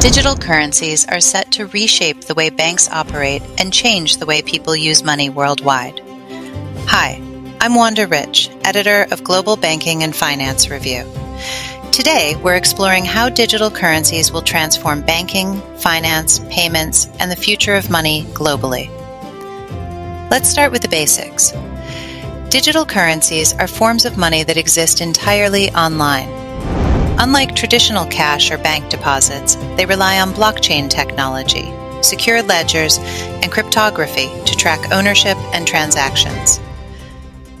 Digital currencies are set to reshape the way banks operate and change the way people use money worldwide. Hi, I'm Wanda Rich, editor of Global Banking and Finance Review. Today, we're exploring how digital currencies will transform banking, finance, payments, and the future of money globally. Let's start with the basics. Digital currencies are forms of money that exist entirely online. Unlike traditional cash or bank deposits, they rely on blockchain technology, secure ledgers, and cryptography to track ownership and transactions.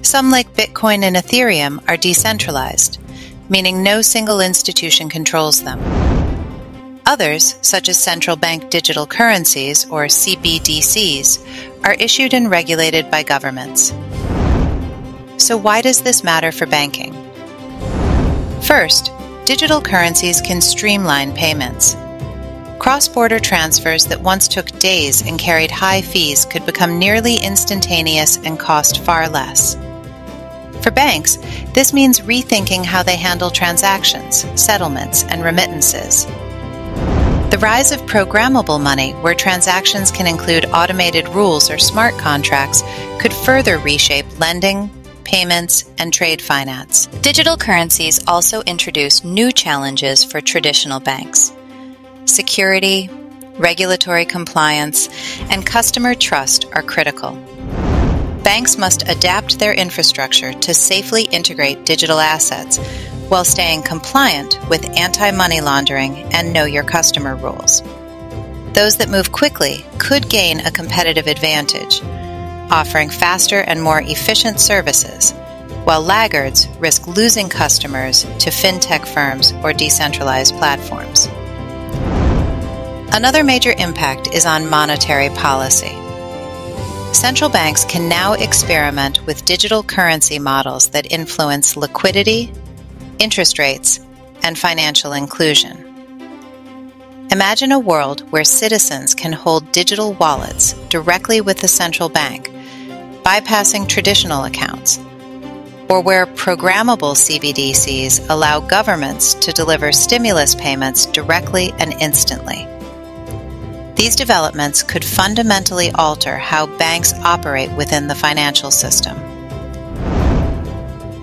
Some, like Bitcoin and Ethereum, are decentralized, meaning no single institution controls them. Others, such as central bank digital currencies, or CBDCs, are issued and regulated by governments. So why does this matter for banking? First, digital currencies can streamline payments. Cross-border transfers that once took days and carried high fees could become nearly instantaneous and cost far less. For banks, this means rethinking how they handle transactions, settlements, and remittances. The rise of programmable money, where transactions can include automated rules or smart contracts, could further reshape lending, payments, and trade finance. Digital currencies also introduce new challenges for traditional banks. Security, regulatory compliance, and customer trust are critical. Banks must adapt their infrastructure to safely integrate digital assets while staying compliant with anti-money laundering and know your customer rules. Those that move quickly could gain a competitive advantage, offering faster and more efficient services, while laggards risk losing customers to fintech firms or decentralized platforms. Another major impact is on monetary policy. Central banks can now experiment with digital currency models that influence liquidity, interest rates, and financial inclusion. Imagine a world where citizens can hold digital wallets directly with the central bank, bypassing traditional accounts, or where programmable CBDCs allow governments to deliver stimulus payments directly and instantly. These developments could fundamentally alter how banks operate within the financial system.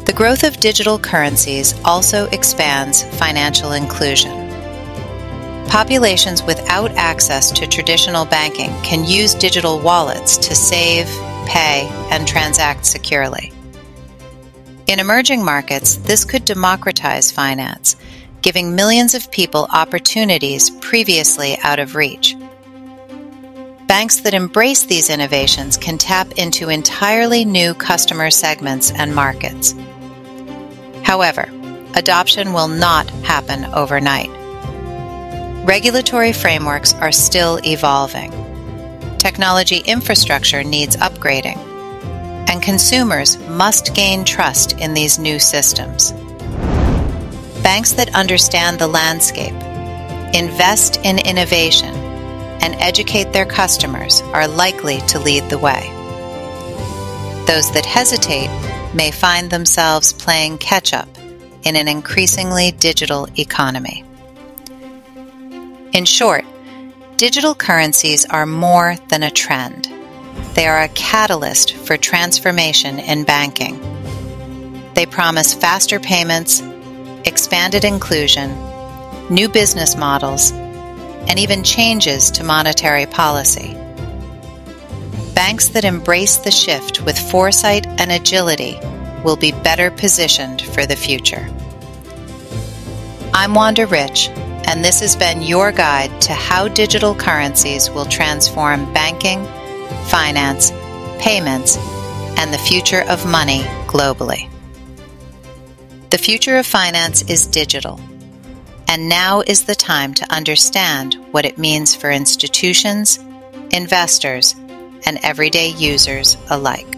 The growth of digital currencies also expands financial inclusion. Populations without access to traditional banking can use digital wallets to save, pay, and transact securely. In emerging markets, this could democratize finance, giving millions of people opportunities previously out of reach. Banks that embrace these innovations can tap into entirely new customer segments and markets. However, adoption will not happen overnight. Regulatory frameworks are still evolving. Technology infrastructure needs upgrading, and consumers must gain trust in these new systems. Banks that understand the landscape, invest in innovation, and educate their customers are likely to lead the way. Those that hesitate may find themselves playing catch-up in an increasingly digital economy. In short, digital currencies are more than a trend. They are a catalyst for transformation in banking. They promise faster payments, expanded inclusion, new business models, and even changes to monetary policy. Banks that embrace the shift with foresight and agility will be better positioned for the future. I'm Wanda Rich, and this has been your guide to how digital currencies will transform banking, finance, payments, and the future of money globally. The future of finance is digital, and now is the time to understand what it means for institutions, investors, and everyday users alike.